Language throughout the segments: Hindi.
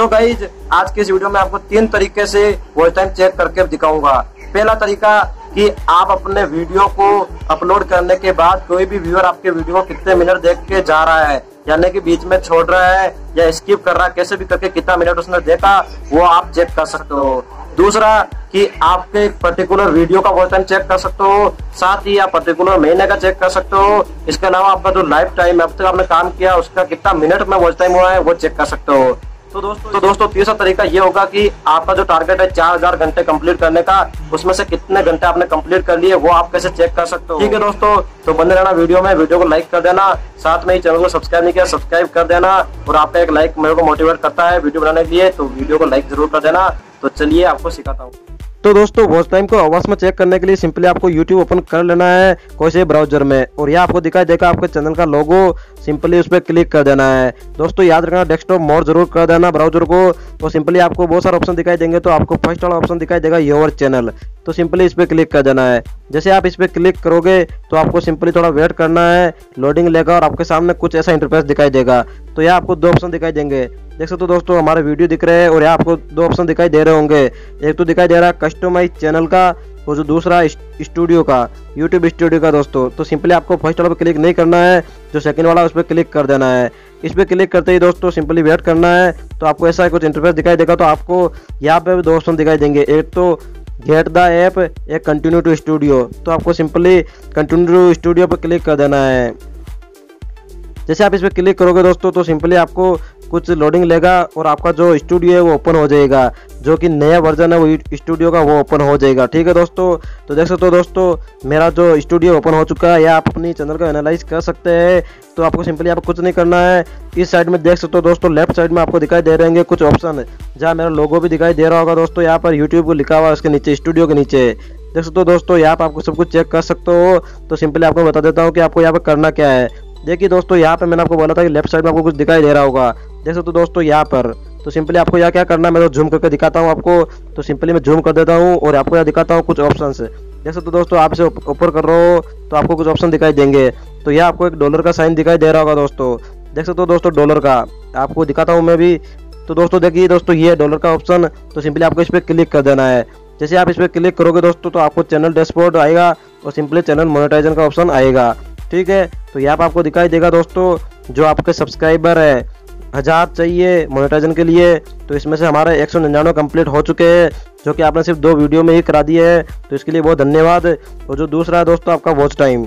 सो गाइज आज के इस वीडियो में आपको 3 तरीके से वॉच टाइम चेक करके दिखाऊंगा। पहला तरीका कि आप अपने वीडियो को अपलोड करने के बाद कोई भी व्यूअर आपके वीडियो को कितने मिनट देख के जा रहा है, यानी कि बीच में छोड़ रहा है या स्किप कर रहा है, कैसे भी करके कितना मिनट उसने देखा वो आप चेक कर सकते हो। दूसरा कि आपके पर्टिकुलर वीडियो का वॉच टाइम चेक कर सकते हो, साथ ही आप पर्टिकुलर महीने का चेक कर सकते हो। इसके अलावा आपका जो लाइफ टाइम अब तक आपने काम किया उसका कितना मिनट में वॉच टाइम हुआ है वो चेक कर सकते हो। तो दोस्तों तीसरा तरीका ये होगा कि आपका जो टारगेट है 4000 घंटे कंप्लीट करने का, उसमें से कितने घंटे आपने कंप्लीट कर लिए वो आप कैसे चेक कर सकते हो। ठीक है दोस्तों, तो बने रहना वीडियो में, वीडियो को लाइक कर देना, साथ में ही चैनल को सब्सक्राइब नहीं किया सब्सक्राइब कर देना, और आपका एक लाइक मेरे को मोटिवेट करता है वीडियो बनाने के लिए, तो वीडियो को लाइक जरूर कर देना। तो चलिए आपको सिखाता हूँ। तो दोस्तों वॉच टाइम को आवाज में चेक करने के लिए सिंपली आपको YouTube ओपन कर लेना है कोई से ब्राउजर में, और यहाँ आपको दिखाई देगा आपके चैनल का लोगो, सिंपली उस पर क्लिक कर देना है। दोस्तों याद रखना डेस्कटॉप मोड जरूर कर देना ब्राउजर को। तो सिंपली आपको बहुत सारे ऑप्शन दिखाई देंगे, तो आपको फर्स्ट वाला ऑप्शन दिखाई देगा योर चैनल, तो सिंपली इस पर क्लिक कर देना है। जैसे आप इस पर क्लिक करोगे तो आपको सिंपली थोड़ा वेट करना है, लोडिंग लेगा और आपके सामने कुछ ऐसा इंटरफेस दिखाई देगा। तो यहाँ आपको 2 ऑप्शन दिखाई देंगे, देख सकते हो दोस्तों हमारे वीडियो दिख रहे हैं, और यहाँ आपको 2 ऑप्शन दिखाई दे रहे होंगे। एक तो दिखाई दे रहा है कस्टमाइज चैनल का और जो दूसरा स्टूडियो का, यूट्यूब स्टूडियो का। दोस्तों तो सिंपली आपको फर्स्ट वाला पर क्लिक नहीं करना है, जो सेकंड वाला उस पर क्लिक कर देना है। इस पर क्लिक करते ही दोस्तों सिंपली वेट करना है, तो आपको ऐसा कुछ इंटरफेस दिखाई देगा। तो आपको यहाँ पे 2 ऑप्शन दिखाई देंगे, एक तो गेट द ऐप, एक कंटिन्यू टू स्टूडियो। तो आपको सिंपली कंटिन्यू टू स्टूडियो पर क्लिक कर देना है। जैसे आप इस पर क्लिक करोगे दोस्तों तो सिंपली आपको कुछ लोडिंग लेगा और आपका जो स्टूडियो है वो ओपन हो जाएगा, जो कि नया वर्जन है वो स्टूडियो का वो ओपन हो जाएगा। ठीक है दोस्तों, तो देख सकते हो दोस्तों मेरा जो स्टूडियो ओपन हो चुका है। या आप अपनी चैनल को एनालाइज कर सकते हैं, तो आपको सिंपली आपको कुछ नहीं करना है। इस साइड में देख सकते हो दोस्तों, लेफ्ट साइड में आपको दिखाई दे रहेंगे कुछ ऑप्शन, जहाँ मेरा लोगो भी दिखाई दे रहा होगा। दोस्तों यहाँ पर यूट्यूब को लिखा हुआ है, उसके नीचे स्टूडियो के नीचे देख सकते हो दोस्तों, यहाँ पर आपको सब कुछ चेक कर सकते हो। तो सिंपली आपको बता देता हूँ कि आपको यहाँ पर करना क्या है। देखिए दोस्तों यहाँ पे मैंने आपको बोला था कि लेफ्ट साइड में आपको कुछ दिखाई दे रहा होगा, देख सकते हो दोस्तों यहाँ पर। तो सिंपली आपको यहाँ क्या करना है, मैं तो जूम करके दिखाता हूँ आपको। तो सिंपली मैं जूम कर देता हूँ और आपको यहाँ दिखाता हूँ कुछ ऑप्शन से। देख सकते हो दोस्तों आपसे ऊपर कर रहे हो तो आपको कुछ ऑप्शन दिखाई देंगे। तो यहाँ आपको एक डॉलर का साइन दिखाई दे रहा होगा दोस्तों, देख सकते हो दोस्तों डॉलर का, आपको दिखाता हूँ मैं भी। तो दोस्तों देखिए दोस्तों ये डॉलर का ऑप्शन, तो सिंपली आपको इस पर क्लिक कर देना है। जैसे आप इस पर क्लिक करोगे दोस्तों तो आपको चैनल डैशबोर्ड आएगा और सिंपली चैनल मोनेटाइजेशन का ऑप्शन आएगा। ठीक है, तो यहाँ पर आपको दिखाई देगा दोस्तों जो आपके सब्सक्राइबर है 1000 चाहिए मोनेटाइजेशन के लिए, तो इसमें से हमारे 199 कम्प्लीट हो चुके हैं, जो कि आपने सिर्फ 2 वीडियो में ही करा दिए हैं। तो इसके लिए बहुत धन्यवाद। और जो दूसरा है दोस्तों आपका वॉच टाइम,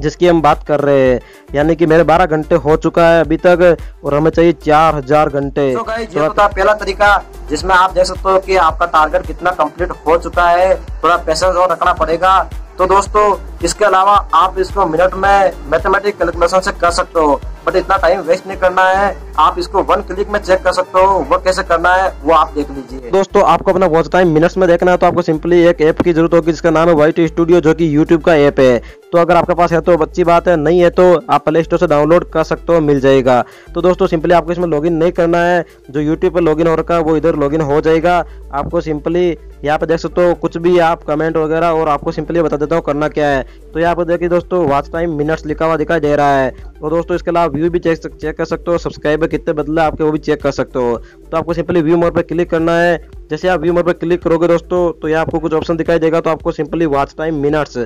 जिसकी हम बात कर रहे हैं, यानी कि मेरे 12 घंटे हो चुका है अभी तक और हमें चाहिए 4000 घंटे। तो थोड़ा पहला तरीका जिसमें आप देख सकते हो कि आपका टारगेट कितना कम्प्लीट हो चुका है, थोड़ा पैसा और रखना पड़ेगा। तो दोस्तों इसके अलावा आप इसको मिनट में मैथमेटिक कैलकुलेशन से कर सकते हो, बट इतना टाइम वेस्ट नहीं करना है। आप इसको 1 क्लिक में चेक कर सकते हो, वो कैसे करना है वो आप देख लीजिए। दोस्तों आपको अपना वॉच टाइम मिनट्स में देखना है तो आपको सिंपली एक ऐप की जरूरत होगी, जिसका नाम है वाइट स्टूडियो, जो कि यूट्यूब का ऐप है। तो अगर आपके पास है तो अच्छी बात है, नहीं है तो आप प्ले स्टोर से डाउनलोड कर सकते हो, मिल जाएगा। तो दोस्तों सिंपली आपको इसमें लॉगिन नहीं करना है, जो यूट्यूब पर लॉगिन हो रखा है वो इधर लॉगिन हो जाएगा। आपको सिंपली यहाँ पे देख सकते हो कुछ भी आप कमेंट वगैरह, और आपको सिंपली बता देता हूँ करना क्या है। तो यहाँ पर देखिए दोस्तों वॉच टाइम मिनट्स लिखा हुआ दिखाई दे रहा है, और दोस्तों इसके अलावा व्यू भी चेक कर सकते हो, सब्सक्राइबर कितने बदले आपके वो भी चेक कर सकते हो। तो आपको सिंपली व्यू मोड पर क्लिक करना है। जैसे आप व्यू मोड पर क्लिक करोगे दोस्तों तो यहाँ आपको कुछ ऑप्शन दिखाई देगा, तो आपको सिंपली वॉच टाइम मिनट्स,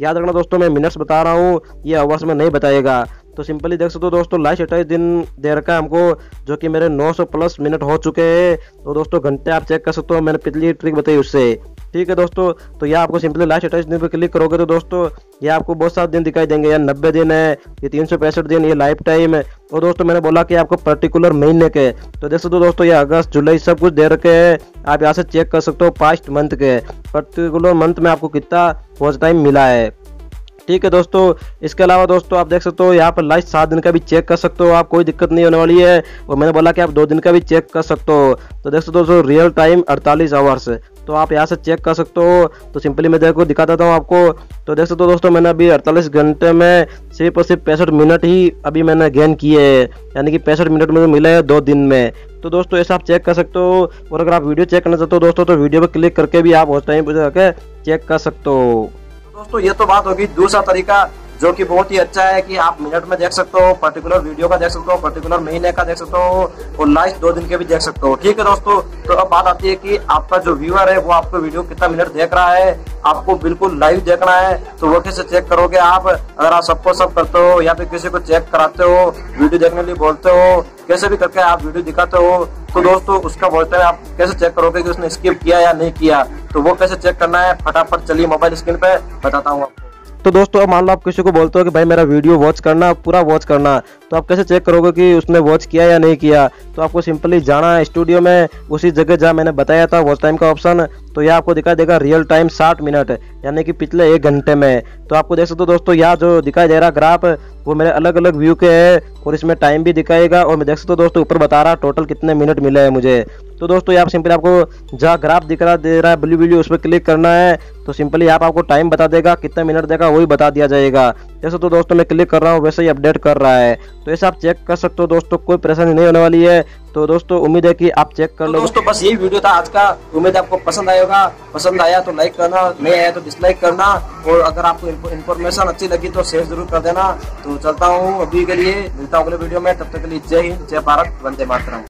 याद रखना दोस्तों मैं मिनट्स बता रहा हूँ, ये आवर्स में नहीं बताएगा। तो सिंपली देख सकते हो दोस्तों लास्ट 28 दिन दे रखा है हमको, जो कि मेरे 900 प्लस मिनट हो चुके हैं। तो दोस्तों घंटे आप चेक कर सकते हो, मैंने पिछली ट्रिक बताई उससे। ठीक है दोस्तों, तो यह आपको सिंपली लास्ट 28 दिन पर क्लिक करोगे तो दोस्तों ये आपको बहुत सारे दिन दिखाई देंगे, या 90 दिन है, ये 365 दिन, ये लाइफ टाइम है। और दोस्तों मैंने बोला कि आपको पर्टिकुलर महीने के, तो देख सकते हो दोस्तों ये अगस्त जुलाई सब कुछ दे रखे हैं। आप यहाँ से चेक कर सकते हो पास्ट मंथ के, पर्टिकुलर मंथ में आपको कितना वॉच टाइम मिला है। ठीक है दोस्तों, इसके अलावा दोस्तों आप देख सकते हो यहाँ पर लास्ट 7 दिन का भी चेक कर सकते हो, आप कोई दिक्कत नहीं होने वाली है। और मैंने बोला कि आप 2 दिन का भी चेक कर सकते हो। तो देख सकते हो दोस्तों रियल टाइम 48 आवर्स, तो आप यहाँ से चेक कर सकते हो। तो सिंपली मैं देखो दिखा देता हूँ आपको। तो देख सकते हो दोस्तों मैंने अभी 48 घंटे में सिर्फ और सिर्फ 65 मिनट ही अभी मैंने गेन किए हैं, यानी कि 65 मिनट मुझे मिला है 2 दिन में। तो दोस्तों ऐसा आप चेक कर सकते हो। और अगर आप वीडियो चेक करना चाहते हो दोस्तों तो वीडियो पर क्लिक करके भी आप उस टाइम पर जाकर चेक कर सकते हो। दोस्तों ये तो बात होगी दूसरा तरीका जो कि बहुत ही अच्छा है कि आप मिनट में देख सकते हो, पर्टिकुलर वीडियो का देख सकते हो, पर्टिकुलर महीने का देख सकते हो और लास्ट 2 दिन के भी देख सकते हो। ठीक है दोस्तों, तो अब बात आती है कि आपका जो व्यूअर है वो आपको वीडियो कितना मिनट देख रहा है। आपको बिल्कुल लाइव देखना है तो वो कैसे चेक करोगे आप? अगर आप सबको सब करते हो या फिर किसी को चेक कराते हो, वीडियो देखने के लिए बोलते हो, कैसे भी करके आप वीडियो दिखाते हो, तो दोस्तों उसका बोलते हैं आप कैसे चेक करोगे कि उसने स्किप किया या नहीं किया? तो वो कैसे चेक करना है फटाफट चलिए मोबाइल स्क्रीन पे बताता हूँ आपको। तो दोस्तों अब मान लो आप किसी को बोलते हो कि भाई मेरा वीडियो वॉच करना, पूरा वॉच करना, तो आप कैसे चेक करोगे कि उसने वॉच किया या नहीं किया? तो आपको सिंपली जाना है स्टूडियो में, उसी जगह जहाँ मैंने बताया था वॉच टाइम का ऑप्शन, तो यह आपको दिखाई देगा रियल टाइम 60 मिनट, यानी कि पिछले 1 घंटे में। तो आपको देख सकते हो दोस्तों यहाँ जो दिखाई दे रहा ग्राफ वो मेरे अलग अलग व्यू के है और इसमें टाइम भी दिखाएगा और मैं देख सकते हो दोस्तों ऊपर बता रहा टोटल कितने मिनट मिले हैं मुझे। तो दोस्तों यहाँ आप सिंपली आपको जहाँ ग्राफ दे रहा है ब्लू ब्लू उस पर क्लिक करना है, तो सिंपली यहाँ आपको टाइम बता देगा, कितना मिनट देगा वही बता दिया जाएगा। जैसे तो दोस्तों मैं क्लिक कर रहा हूँ वैसे ही अपडेट कर रहा है, तो ऐसे आप चेक कर सकते हो दोस्तों, कोई परेशानी नहीं होने वाली है। तो दोस्तों उम्मीद है कि आप चेक कर लो। दोस्तों बस यही वीडियो था आज का, उम्मीद आपको पसंद आया होगा। पसंद आया तो लाइक करना, नहीं आया तो डिसलाइक करना, और अगर आपको इन्फॉर्मेशन अच्छी लगी तो शेयर जरूर कर देना। तो चलता हूँ अभी के लिए, मिलता हूँ अगले वीडियो में, तब तक के लिए जय हिंद, जय भारत, वंदे मातरम।